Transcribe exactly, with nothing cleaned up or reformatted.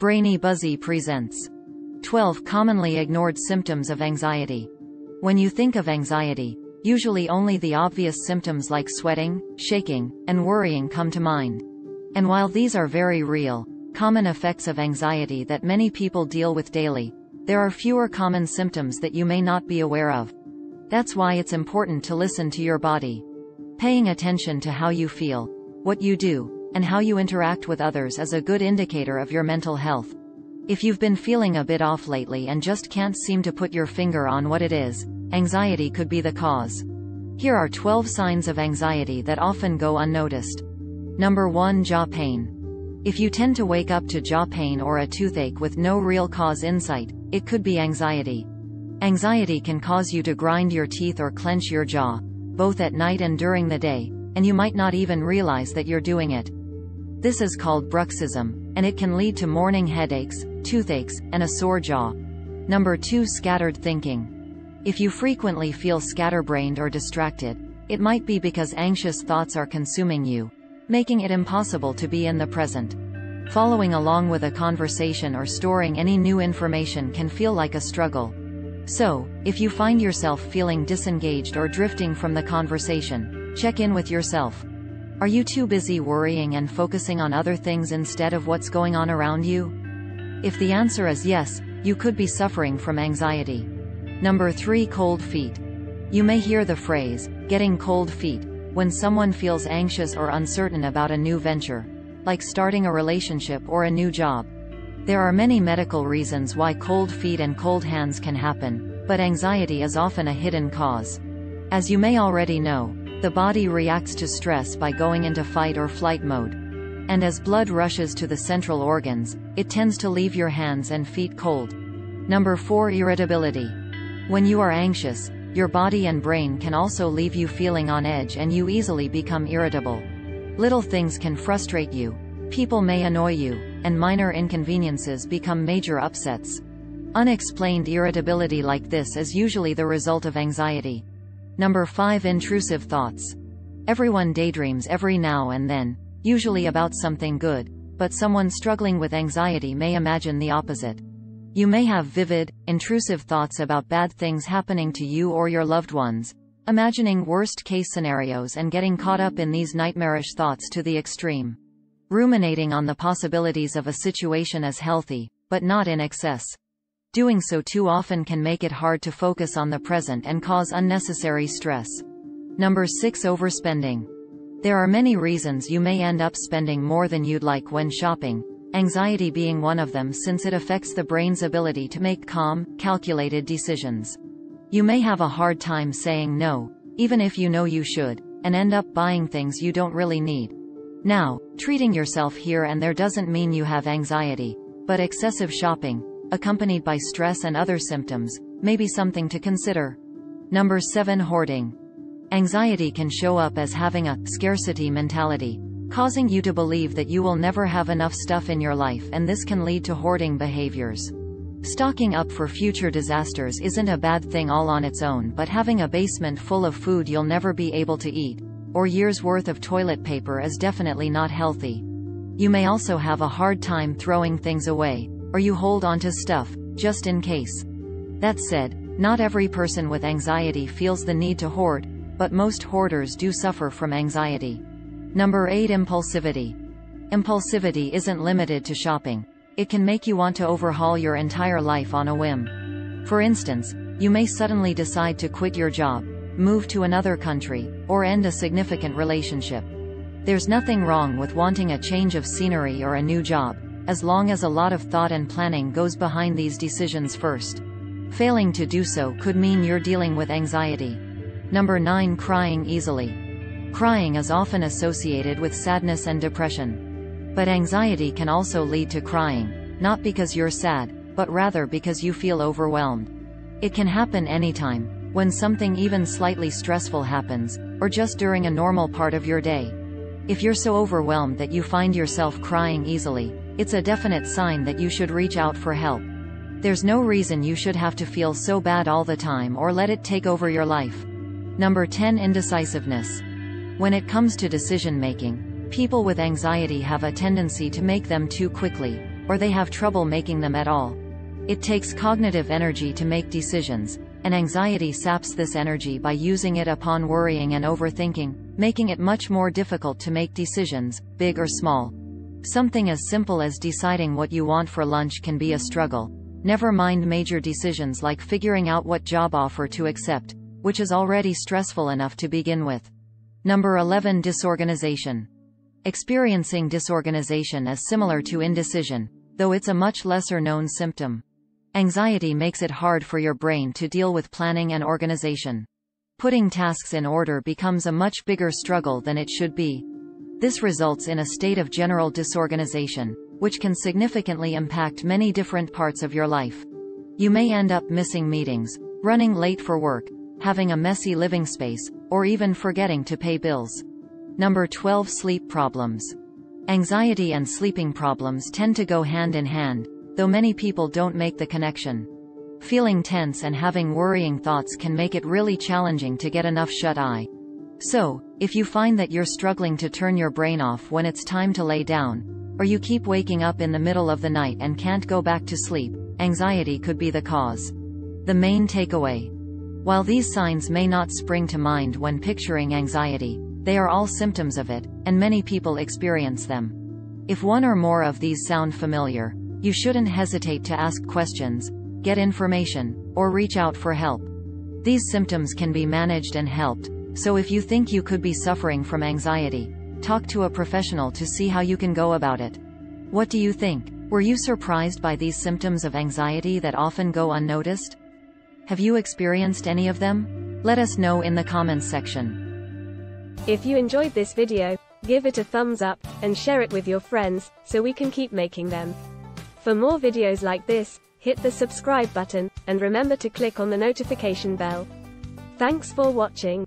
Brainy Buzzy presents twelve commonly ignored symptoms of anxiety. When you think of anxiety, usually only the obvious symptoms like sweating, shaking, and worrying come to mind. And while these are very real, common effects of anxiety that many people deal with daily, there are fewer common symptoms that you may not be aware of. That's why it's important to listen to your body. Paying attention to how you feel, what you do, and how you interact with others is a good indicator of your mental health. If you've been feeling a bit off lately and just can't seem to put your finger on what it is, anxiety could be the cause. Here are twelve signs of anxiety that often go unnoticed. Number one. Jaw pain. If you tend to wake up to jaw pain or a toothache with no real cause in sight, it could be anxiety. Anxiety can cause you to grind your teeth or clench your jaw, both at night and during the day, and you might not even realize that you're doing it. This is called bruxism, and it can lead to morning headaches, toothaches, and a sore jaw. Number two. Scattered thinking. If you frequently feel scatterbrained or distracted, it might be because anxious thoughts are consuming you, making it impossible to be in the present. Following along with a conversation or storing any new information can feel like a struggle. So, if you find yourself feeling disengaged or drifting from the conversation, check in with yourself. Are you too busy worrying and focusing on other things instead of what's going on around you? If the answer is yes, you could be suffering from anxiety. Number three. Cold feet. You may hear the phrase, getting cold feet, when someone feels anxious or uncertain about a new venture, like starting a relationship or a new job. There are many medical reasons why cold feet and cold hands can happen, but anxiety is often a hidden cause. As you may already know, the body reacts to stress by going into fight or flight mode. And as blood rushes to the central organs, it tends to leave your hands and feet cold. Number four. Irritability. When you are anxious, your body and brain can also leave you feeling on edge, and you easily become irritable. Little things can frustrate you, people may annoy you, and minor inconveniences become major upsets. Unexplained irritability like this is usually the result of anxiety. Number five. Intrusive thoughts. Everyone daydreams every now and then, usually about something good, but someone struggling with anxiety may imagine the opposite. You may have vivid, intrusive thoughts about bad things happening to you or your loved ones, imagining worst-case scenarios and getting caught up in these nightmarish thoughts to the extreme. Ruminating on the possibilities of a situation is healthy, but not in excess. Doing so too often can make it hard to focus on the present and cause unnecessary stress. Number six. Overspending. There are many reasons you may end up spending more than you'd like when shopping, anxiety being one of them, since it affects the brain's ability to make calm, calculated decisions. You may have a hard time saying no, even if you know you should, and end up buying things you don't really need. Now, treating yourself here and there doesn't mean you have anxiety, but excessive shopping, accompanied by stress and other symptoms, may be something to consider. Number seven. Hoarding. Anxiety can show up as having a scarcity mentality, causing you to believe that you will never have enough stuff in your life, and this can lead to hoarding behaviors. Stocking up for future disasters isn't a bad thing all on its own, but having a basement full of food you'll never be able to eat, or years' worth of toilet paper, is definitely not healthy. You may also have a hard time throwing things away, or you hold on to stuff, just in case. That said, not every person with anxiety feels the need to hoard, but most hoarders do suffer from anxiety. Number eight. Impulsivity. Impulsivity isn't limited to shopping. It can make you want to overhaul your entire life on a whim. For instance, you may suddenly decide to quit your job, move to another country, or end a significant relationship. There's nothing wrong with wanting a change of scenery or a new job, as long as a lot of thought and planning goes behind these decisions first. Failing to do so could mean you're dealing with anxiety. Number nine. Crying easily. Crying is often associated with sadness and depression. But anxiety can also lead to crying, not because you're sad, but rather because you feel overwhelmed. It can happen anytime, when something even slightly stressful happens, or just during a normal part of your day. If you're so overwhelmed that you find yourself crying easily, it's a definite sign that you should reach out for help. There's no reason you should have to feel so bad all the time or let it take over your life. Number ten. Indecisiveness. When it comes to decision-making, people with anxiety have a tendency to make them too quickly, or they have trouble making them at all. It takes cognitive energy to make decisions, and anxiety saps this energy by using it upon worrying and overthinking, making it much more difficult to make decisions, big or small. Something as simple as deciding what you want for lunch can be a struggle. Never mind major decisions like figuring out what job offer to accept, which is already stressful enough to begin with. Number eleven. Disorganization. Experiencing disorganization is similar to indecision, though it's a much lesser known symptom. Anxiety makes it hard for your brain to deal with planning and organization. Putting tasks in order becomes a much bigger struggle than it should be. This results in a state of general disorganization, which can significantly impact many different parts of your life. You may end up missing meetings, running late for work, having a messy living space, or even forgetting to pay bills. Number twelve. Sleep problems. Anxiety and sleeping problems tend to go hand in hand, though many people don't make the connection. Feeling tense and having worrying thoughts can make it really challenging to get enough shut-eye. So, if you find that you're struggling to turn your brain off when it's time to lay down, or you keep waking up in the middle of the night and can't go back to sleep, anxiety could be the cause. The main takeaway. While these signs may not spring to mind when picturing anxiety, they are all symptoms of it, and many people experience them. If one or more of these sound familiar, you shouldn't hesitate to ask questions, get information, or reach out for help. These symptoms can be managed and helped. So if you think you could be suffering from anxiety, talk to a professional to see how you can go about it. What do you think? Were you surprised by these symptoms of anxiety that often go unnoticed? Have you experienced any of them? Let us know in the comments section. If you enjoyed this video, give it a thumbs up, and share it with your friends, so we can keep making them. For more videos like this, hit the subscribe button, and remember to click on the notification bell. Thanks for watching.